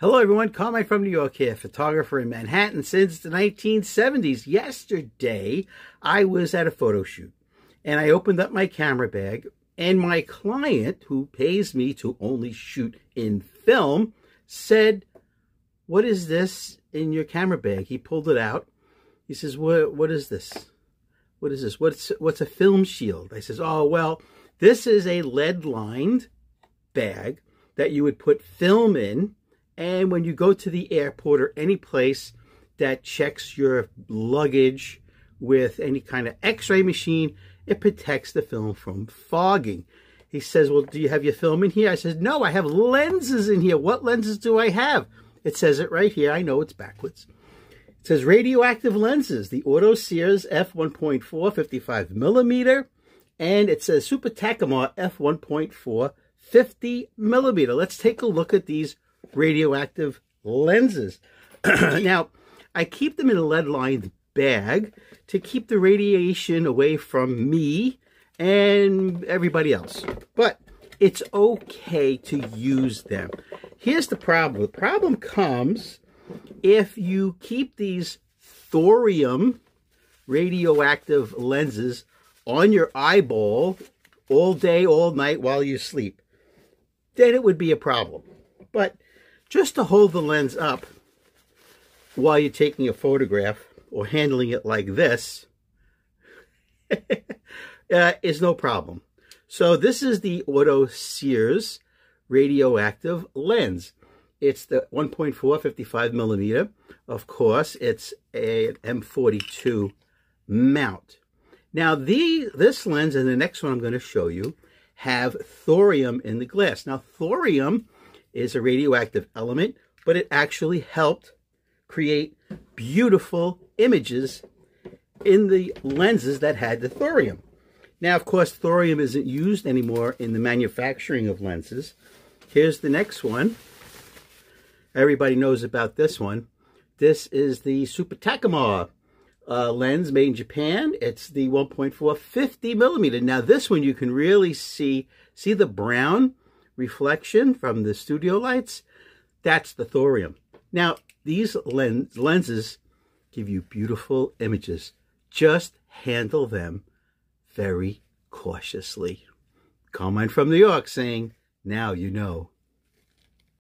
Hello everyone, Carmine from New York here, photographer in Manhattan since the 1970s. Yesterday, I was at a photo shoot and I opened up my camera bag and my client, who pays me to only shoot in film, said, "What is this in your camera bag?" He pulled it out. He says, what is this? What is this? What's a film shield? I says, "Oh, well, this is a lead-lined bag that you would put film in. And when you go to the airport or any place that checks your luggage with any kind of x-ray machine, it protects the film from fogging." He says, "Well, do you have your film in here?" I says, "No, I have lenses in here." "What lenses do I have?" It says it right here. I know it's backwards. It says radioactive lenses, the Auto-Sears F1.4 55 millimeter. And it says Super Takumar F1.4 50 millimeter. Let's take a look at these radioactive lenses. Now, I keep them in a lead-lined bag to keep the radiation away from me and everybody else. But it's okay to use them. Here's the problem. The problem comes if you keep these thorium radioactive lenses on your eyeball all day, all night while you sleep. Then it would be a problem. But just to hold the lens up while you're taking a photograph or handling it like this is no problem. So this is the Auto-Sears radioactive lens. It's the 1.4 55 millimeter. Of course, it's an M42 mount. Now, this lens and the next one I'm going to show you have thorium in the glass. Now, thorium is a radioactive element, but it actually helped create beautiful images in the lenses that had the thorium. Now, of course, thorium isn't used anymore in the manufacturing of lenses. Here's the next one. Everybody knows about this one. This is the Super Takumar lens made in Japan. It's the 1.4 50 millimeter. Now, this one you can really see the brown reflection from the studio lights. That's the thorium. Now, these lenses give you beautiful images. Just handle them very cautiously. Carmine from New York saying, now you know.